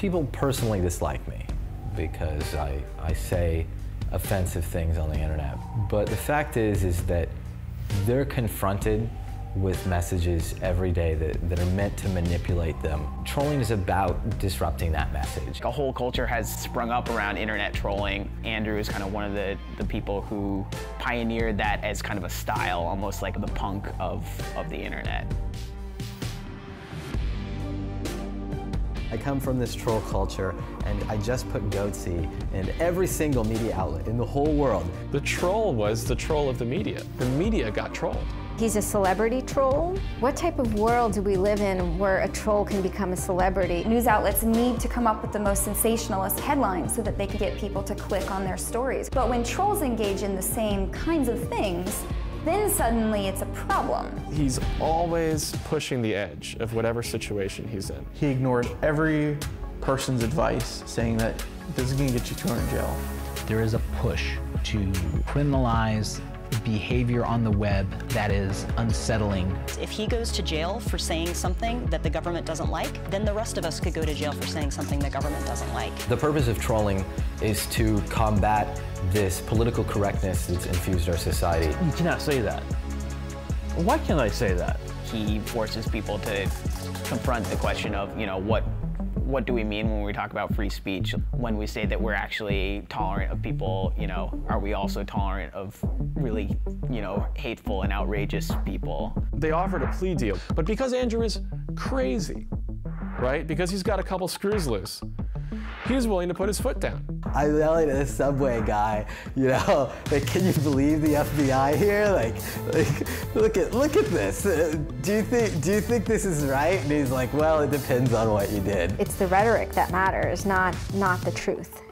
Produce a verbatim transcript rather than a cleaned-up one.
People personally dislike me because I, I say offensive things on the internet. But the fact is, is that they're confronted with messages every day that, that are meant to manipulate them. Trolling is about disrupting that message. A whole culture has sprung up around internet trolling. Andrew is kind of one of the, the people who pioneered that as kind of a style, almost like the punk of, of the internet. I come from this troll culture, and I just put Goatsy in every single media outlet in the whole world. The troll was the troll of the media. The media got trolled. He's a celebrity troll. What type of world do we live in where a troll can become a celebrity? News outlets need to come up with the most sensationalist headlines so that they can get people to click on their stories. But when trolls engage in the same kinds of things, then suddenly it's a problem. He's always pushing the edge of whatever situation he's in. He ignores every person's advice, saying that this is gonna get you thrown in jail. There is a push to criminalize behavior on the web that is unsettling. If he goes to jail for saying something that the government doesn't like, then the rest of us could go to jail for saying something the government doesn't like. The purpose of trolling is to combat this political correctness that's infused our society. You cannot say that. Why can't I say that? He forces people to confront the question of, you know, what What do we mean when we talk about free speech? When we say that we're actually tolerant of people, you know, are we also tolerant of really, you know, hateful and outrageous people? They offered a plea deal, but because Andrew is crazy, right? Because he's got a couple screws loose, he was willing to put his foot down. I'm yelling at this subway guy, you know, like, can you believe the F B I here? Like, like, look at, look at this. Do you think, do you think this is right? And he's like, well, it depends on what you did. It's the rhetoric that matters, not, not the truth.